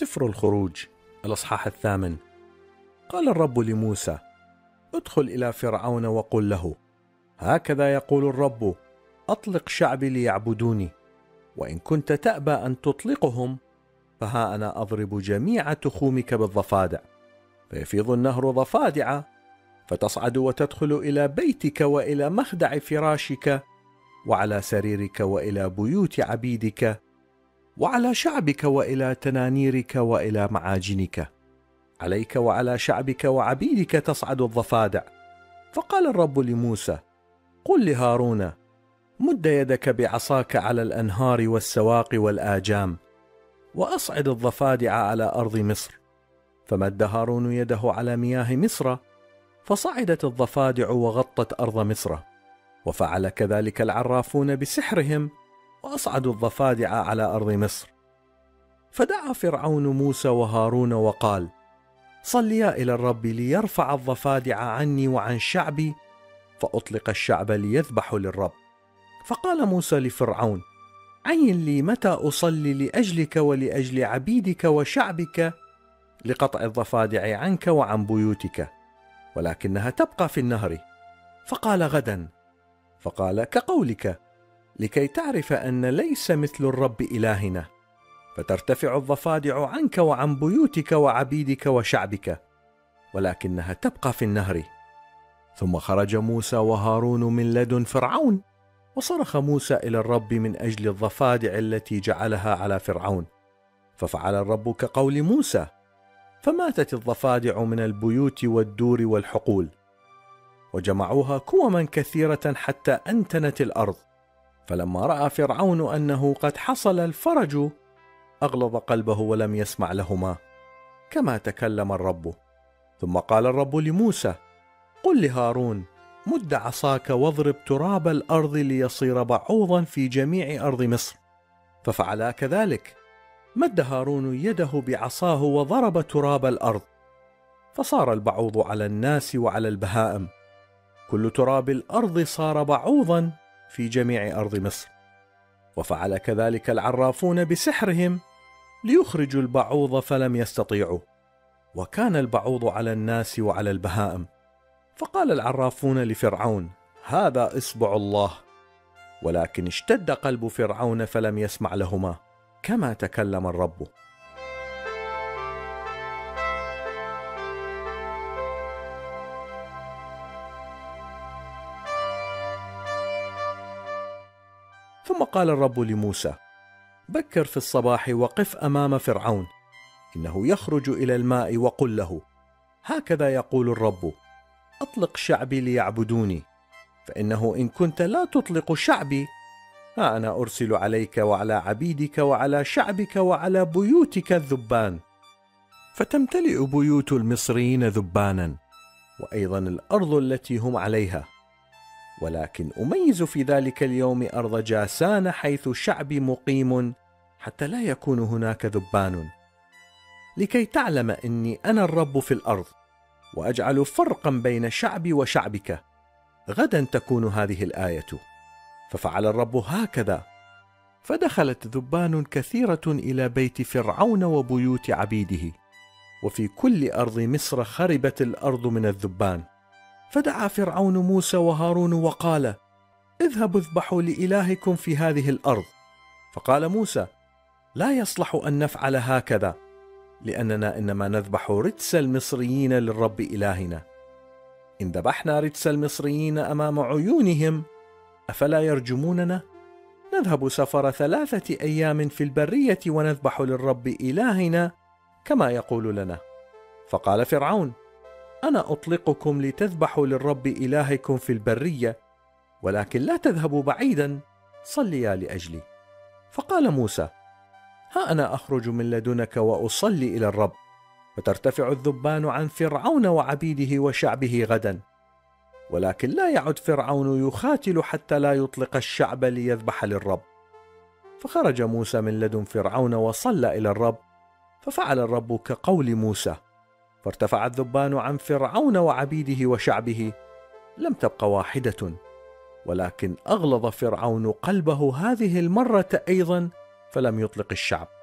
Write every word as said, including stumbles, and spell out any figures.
سفر الخروج الأصحاح الثامن. قال الرب لموسى: ادخل إلى فرعون وقل له: هكذا يقول الرب، أطلق شعبي ليعبدوني، وإن كنت تأبى أن تطلقهم فها أنا أضرب جميع تخومك بالضفادع، فيفيض النهر ضفادع، فتصعد وتدخل إلى بيتك وإلى مخدع فراشك وعلى سريرك وإلى بيوت عبيدك وعلى شعبك وإلى تنانيرك وإلى معاجنك، عليك وعلى شعبك وعبيدك تصعد الضفادع. فقال الرب لموسى: قل لهارون: مد يدك بعصاك على الأنهار والسواق والآجام، وأصعد الضفادع على أرض مصر. فمد هارون يده على مياه مصر، فصعدت الضفادع وغطت أرض مصر، وفعل كذلك العرافون بسحرهم، وأصعدوا الضفادع على أرض مصر. فدعا فرعون موسى وهارون وقال: صليا إلى الرب ليرفع الضفادع عني وعن شعبي، فأطلق الشعب ليذبحوا للرب. فقال موسى لفرعون: عين لي متى أصلي لأجلك ولأجل عبيدك وشعبك لقطع الضفادع عنك وعن بيوتك، ولكنها تبقى في النهر. فقال: غدا. فقال: كقولك، لكي تعرف أن ليس مثل الرب إلهنا، فترتفع الضفادع عنك وعن بيوتك وعبيدك وشعبك، ولكنها تبقى في النهر. ثم خرج موسى وهارون من لدن فرعون، وصرخ موسى إلى الرب من أجل الضفادع التي جعلها على فرعون، ففعل الرب كقول موسى، فماتت الضفادع من البيوت والدور والحقول، وجمعوها كوما كثيرة حتى أنتنت الأرض. فلما رأى فرعون أنه قد حصل الفرج أغلظ قلبه ولم يسمع لهما كما تكلم الرب. ثم قال الرب لموسى: قل لهارون: مد عصاك واضرب تراب الأرض ليصير بعوضا في جميع أرض مصر. ففعلا كذلك، مد هارون يده بعصاه وضرب تراب الأرض، فصار البعوض على الناس وعلى البهائم، كل تراب الأرض صار بعوضا في جميع أرض مصر. وفعل كذلك العرافون بسحرهم ليخرجوا البعوض فلم يستطيعوا، وكان البعوض على الناس وعلى البهائم. فقال العرافون لفرعون: هذا إصبع الله. ولكن اشتد قلب فرعون فلم يسمع لهما كما تكلم الرب. ثم قال الرب لموسى: بكر في الصباح وقف أمام فرعون، إنه يخرج إلى الماء، وقل له: هكذا يقول الرب، أطلق شعبي ليعبدوني، فإنه إن كنت لا تطلق شعبي ها أنا أرسل عليك وعلى عبيدك وعلى شعبك وعلى بيوتك الذبان، فتمتلئ بيوت المصريين ذبانا، وأيضا الأرض التي هم عليها. ولكن أميز في ذلك اليوم أرض جاسان حيث شعبي مقيم، حتى لا يكون هناك ذبان، لكي تعلم إني أنا الرب في الأرض، وأجعل فرقا بين شعبي وشعبك. غدا تكون هذه الآية. ففعل الرب هكذا، فدخلت ذبان كثيرة إلى بيت فرعون وبيوت عبيده، وفي كل أرض مصر خربت الأرض من الذبان. فدعا فرعون موسى وهارون وقال: اذهبوا اذبحوا لإلهكم في هذه الأرض. فقال موسى: لا يصلح أن نفعل هكذا، لأننا إنما نذبح رجس المصريين للرب إلهنا. إن ذبحنا رجس المصريين أمام عيونهم أفلا يرجموننا؟ نذهب سفر ثلاثة أيام في البرية ونذبح للرب إلهنا كما يقول لنا. فقال فرعون: أنا أطلقكم لتذبحوا للرب إلهكم في البرية، ولكن لا تذهبوا بعيدا، صليا لأجلي. فقال موسى: ها أنا أخرج من لدنك وأصلي إلى الرب، فترتفع الذبان عن فرعون وعبيده وشعبه غدا، ولكن لا يعد فرعون يخاتل حتى لا يطلق الشعب ليذبح للرب. فخرج موسى من لدن فرعون وصلى إلى الرب، ففعل الرب كقول موسى، فارتفع الذبان عن فرعون وعبيده وشعبه، لم تبق واحدة. ولكن أغلظ فرعون قلبه هذه المرة أيضا، فلم يطلق الشعب.